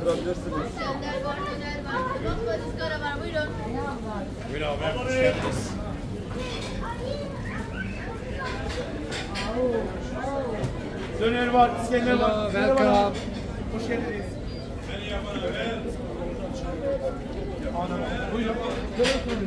Durabilirsiniz. Döner var, döner var. Bakla ızgara var, buyurun. Buyurun abi. Hoş geldiniz. Döner var, İskender var. Welcome. Hoş geldiniz. Beni yapana ver. Ana, buyurun. Döner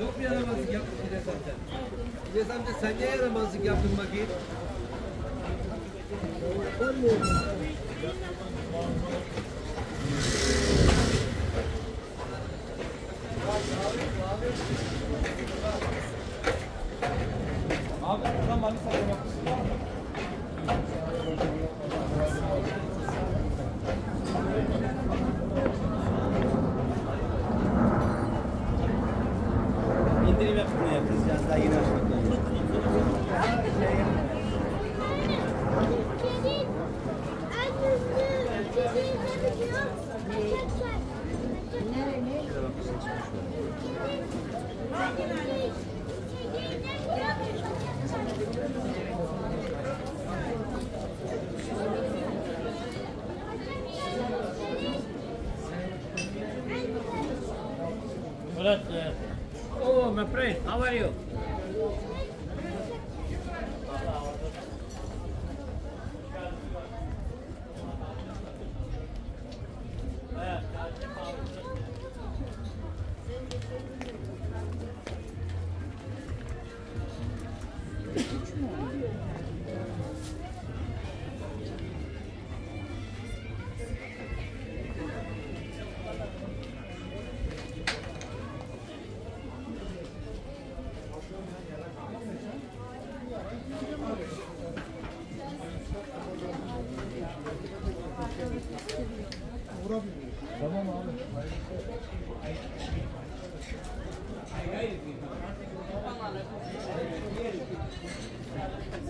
Çok bir yaramazlık yaptın İlyas amca. İlyas amca sen niye yaramazlık yaptın bakayım? Abi buradan bana satın bakmışsın var mı? Oh, my friend, how are you? Tamam abi.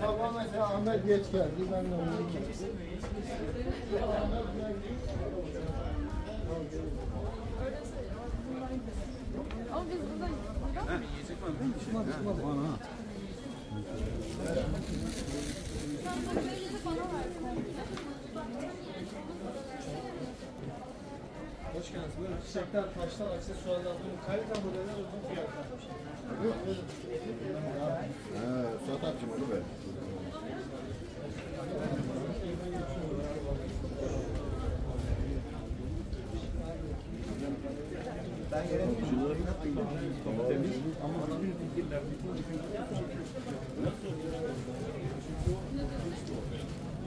Sabah mesela Ahmet geç geldi. Ben de onu geçtim. Ama biz buradayız. Ha, yiyecek var mı? Şuna ha. Hoş geldiniz. Buyurun. Çiçekler, taşlar, aksesuarlar, bunun kalite modeller uzun fiyatlar. Suat abicim onu ver. Ben yere tutucuları temiz ama bir bilgiler.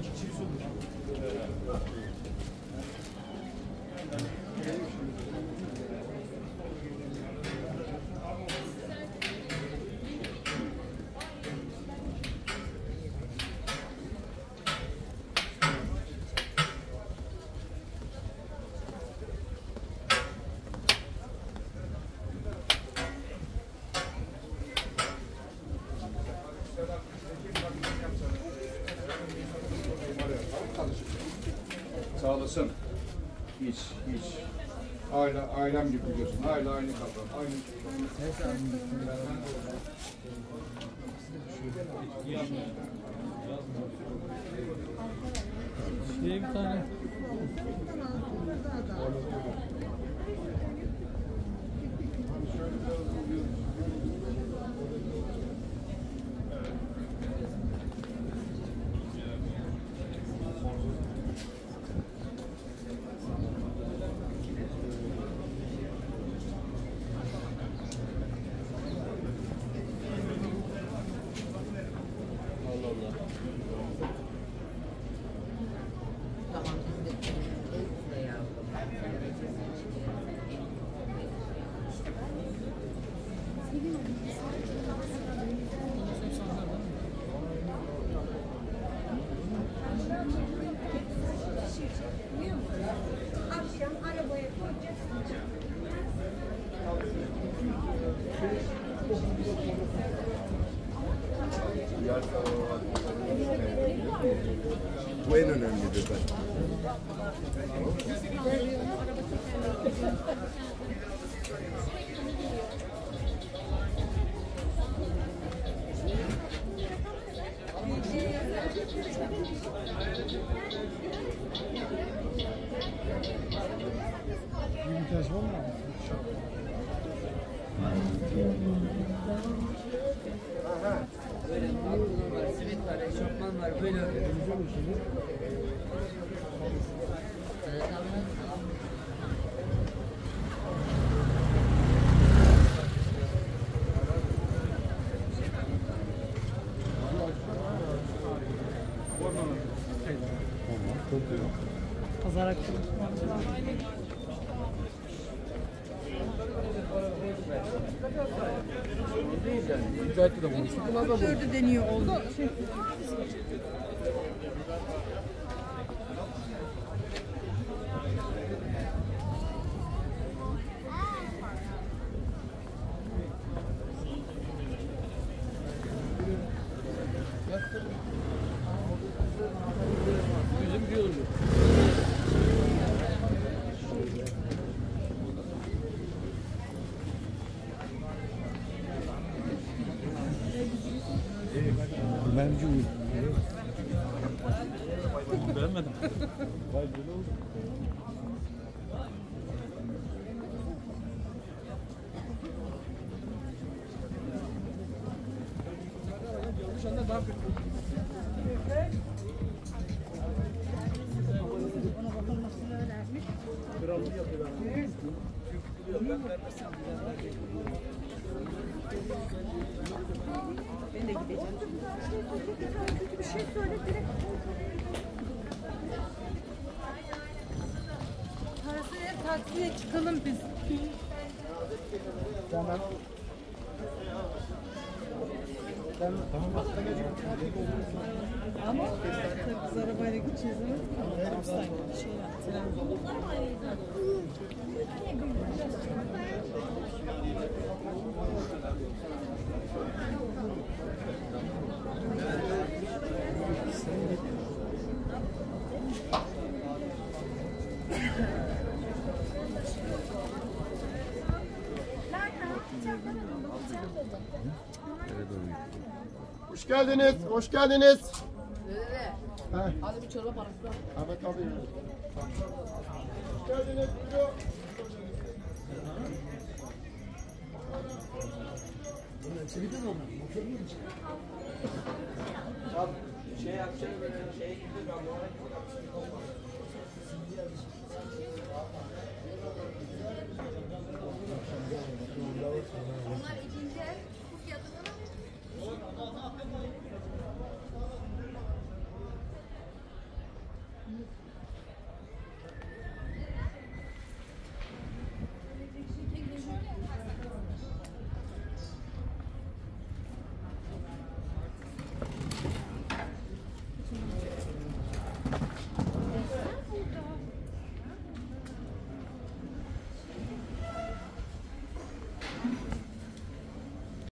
İşçi sormuş. Sağ olasın. Hiç. Ailem gibi biliyorsun. Aile aynı kavram. Aynı. Diye bir tane. Bu en önemlidir ben. Böyle pazar akşamı. Şurada deniyor oldu. Beğenmedim. Vay böyle oldu. Yanlış anda daha kötü. Ona bakılmasını önermiş. Krallığı yapıyorlar. Ben vermesem ben de gideceğim. Kötü bir şey söyle direkt. Taksiye çıkalım biz. Tamam. Tamam. Ama biz arabayla gideceğiz ama. Hoş geldiniz, hoş geldiniz. Nerede? Hadi bir çorba parası da. Ahmet abi. Hoş geldiniz. Bunlar çevirdi mi onlar? Motor mu geçti? Abi şey yapacağım ben şeye gidiyorum ben oraya gidiyorum. Onlar ikinci el bu fiyatına